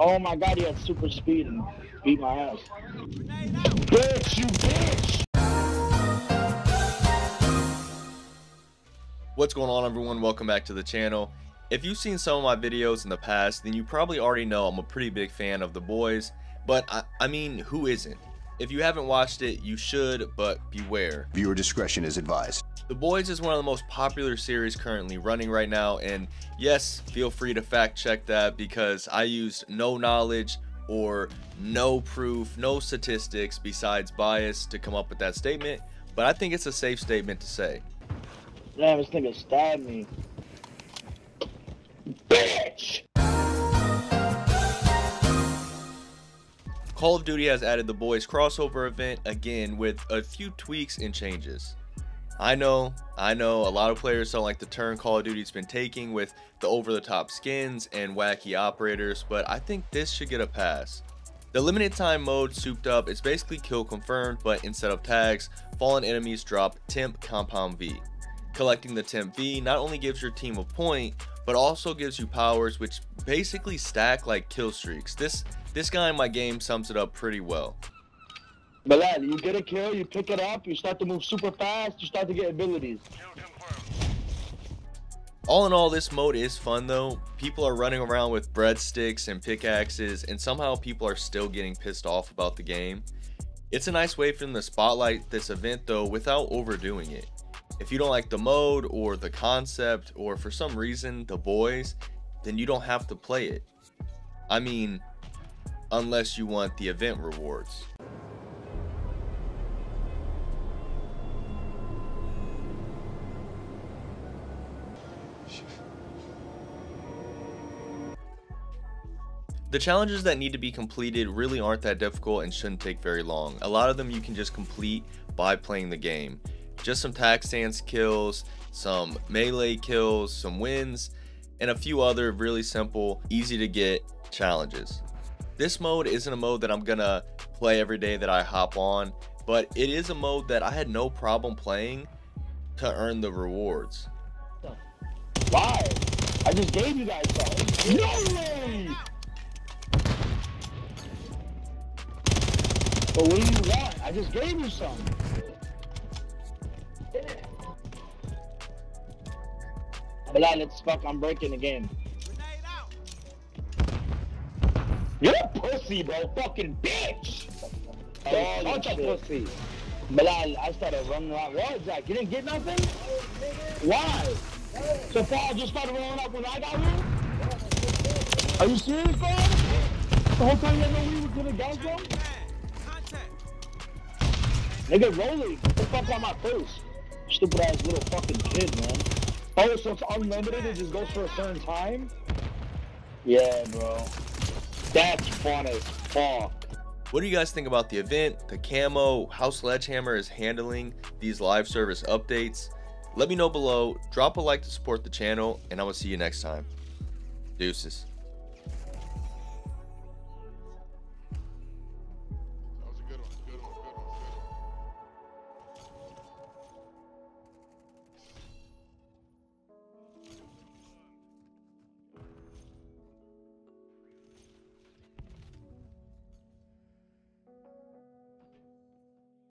Oh my god, he had super speed and beat my ass. Bitch, you bitch! What's going on, everyone? Welcome back to the channel. If you've seen some of my videos in the past, then you probably already know I'm a pretty big fan of The Boys, but I mean, who isn't? If you haven't watched it, you should, but beware. Viewer discretion is advised. The Boys is one of the most popular series currently running right now, and yes, feel free to fact check that because I used no knowledge or no proof, no statistics besides bias to come up with that statement, but I think it's a safe statement to say. Damn, this nigga stabbed me. Bitch! Call of Duty has added the Boys crossover event again with a few tweaks and changes. I know, a lot of players don't like the turn Call of Duty's been taking with the over-the-top skins and wacky operators, but I think this should get a pass. The limited time mode souped up is basically kill confirmed, but instead of tags, fallen enemies drop temp compound V. Collecting the temp V not only gives your team a point, but also gives you powers which basically stack like kill streaks. This guy in my game sums it up pretty well. But lad, you get a kill, you pick it up, you start to move super fast, you start to get abilities. All in all, this mode is fun though. People are running around with breadsticks and pickaxes, and somehow people are still getting pissed off about the game. It's a nice way for them to spotlight this event though without overdoing it. If you don't like the mode or the concept or for some reason The Boys, then you don't have to play it. I mean, unless you want the event rewards. The challenges that need to be completed really aren't that difficult and shouldn't take very long. A lot of them you can just complete by playing the game. Just some tag stance kills, some melee kills, some wins, and a few other really simple, easy to get challenges. This mode isn't a mode that I'm gonna play every day that I hop on, but it is a mode that I had no problem playing to earn the rewards. Why? I just gave you guys that. No way! But what do you want? I just gave you some. But now let's fuck, I'm breaking the game. You're a pussy, bro. Fucking bitch. Dog, bunch of pussy. Bilal, I started running out. What, Zach? You didn't get nothing? Why? So Paul just started running up when I got here? Are you serious, bro? The whole time you didn't know we were gonna go, bro? Nigga, rolling. What the fuck on my face? Stupid ass little fucking kid, man. Oh, so it's unlimited? It just goes for a certain time? Yeah, bro. That's fun as fuck. What do you guys think about the event, the camo, how Sledgehammer is handling these live service updates? Let me know below, drop a like to support the channel, and I will see you next time. Deuces.